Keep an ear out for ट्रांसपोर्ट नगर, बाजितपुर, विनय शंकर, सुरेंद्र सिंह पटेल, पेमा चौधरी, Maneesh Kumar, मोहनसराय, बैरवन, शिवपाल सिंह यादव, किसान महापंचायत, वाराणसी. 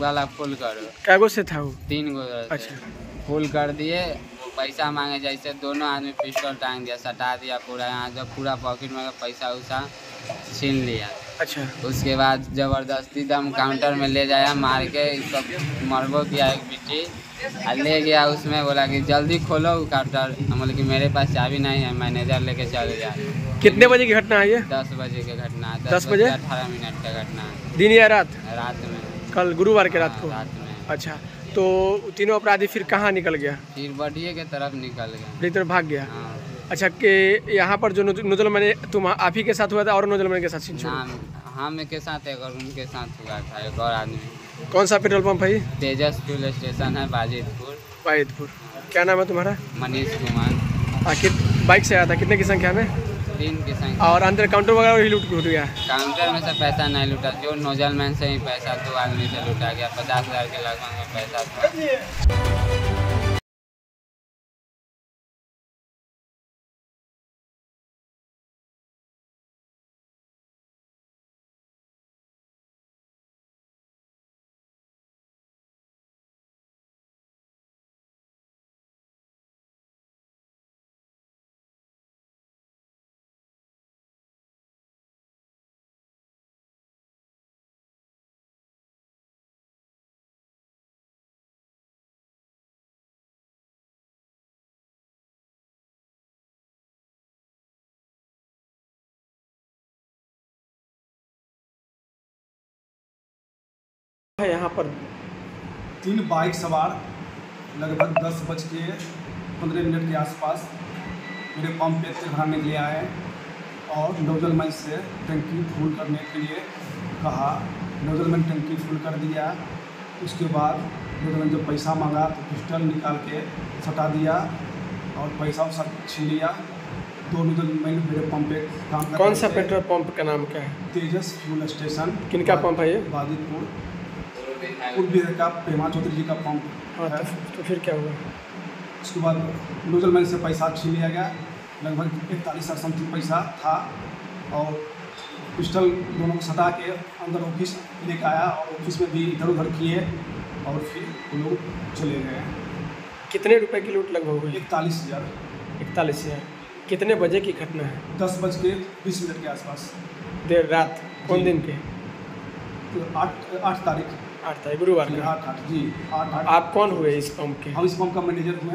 वाला फुल करो। कैगो से था वो? 3 गो। अच्छा। फुल कर दिए, पैसा मांगे जैसे दोनों आदमी पिस्टल टांग दिया, सटा दिया पूरा। यहाँ जब पूरा पॉकेट में पैसा उसा छीन लिया। अच्छा। उसके बाद जबरदस्ती दम काउंटर में ले जाया, मार के सब मरबो किया एक बिट्टी ले गया। उसमें बोला कि जल्दी खोलो काउंटर, मतलब कि मेरे पास चाबी नहीं है, मैनेजर लेके चले जा। कितने बजे की घटना है ये? 10 बजे की घटना है। 10 बजे 18 मिनट का घटना है। दिन या रात? रात में, कल गुरुवार के रात को। अच्छा, तो तीनों अपराधी फिर कहाँ निकल गया? फिर बढ़िए के तरफ निकल गया, भीतर भाग गया। अच्छा, के यहाँ पर जो नोजल मैंने तुम आप ही के साथ हुआ था और नोजल मैंने के साथ के साथ एक और उनके साथ हुआ था एक और आदमी। कौन सा पेट्रोल पंप है? तेजस फ्यूल स्टेशन है, बाजितपुर। बाजितपुर। क्या नाम है तुम्हारा? मनीष कुमार। बाइक से आया था? कितने की संख्या में? 3 की संख्या। और अंदर काउंटर वगैरह ही लूट गया? काउंटर में से पैसा नहीं लूटा, जो नोजल मैन से ही पैसा 2 आदमी से लूटा गया। 50,000 के लगभग में पैसा था। यहाँ पर 3 बाइक सवार लगभग 10:15 के आसपास मेरे पंप पे से भराने के लिए आए और नोजलमैन से टंकी फुल करने के लिए कहा। नोजलमैन टंकी फुल कर दिया। उसके बाद नोजलमैन जब पैसा मांगा तो पिस्टल निकाल के सटा दिया और पैसा सब छीन लिया। तो नोजलमैन मेरे पंप पे काम। कौन सा पेट्रोल पंप का नाम क्या है? Tejas fuel station. किनका पंप है ये? बाजितपुर। का पेमा चौधरी जी का पंप। हाँ, तो फिर क्या हुआ? उसके बाद नोजलमैन से पैसा छीन लिया गया, लगभग 41,000 पैसा था। और पिस्टल दोनों को सटा के अंदर ऑफिस लेकर आया और ऑफिस में भी इधर उधर किए और फिर वो लोग चले गए। कितने रुपए की लूट लगभग हुई? 41,000। 41,000। कितने बजे की घटना है? 10:20 के आसपास, देर रात। कौन दिन के? 8 तारीख। 8 तारीख गुरुवार। 8 जी। 8 आप कौन हुए इस पंप के? हम इस पंप का मैनेजर हुए।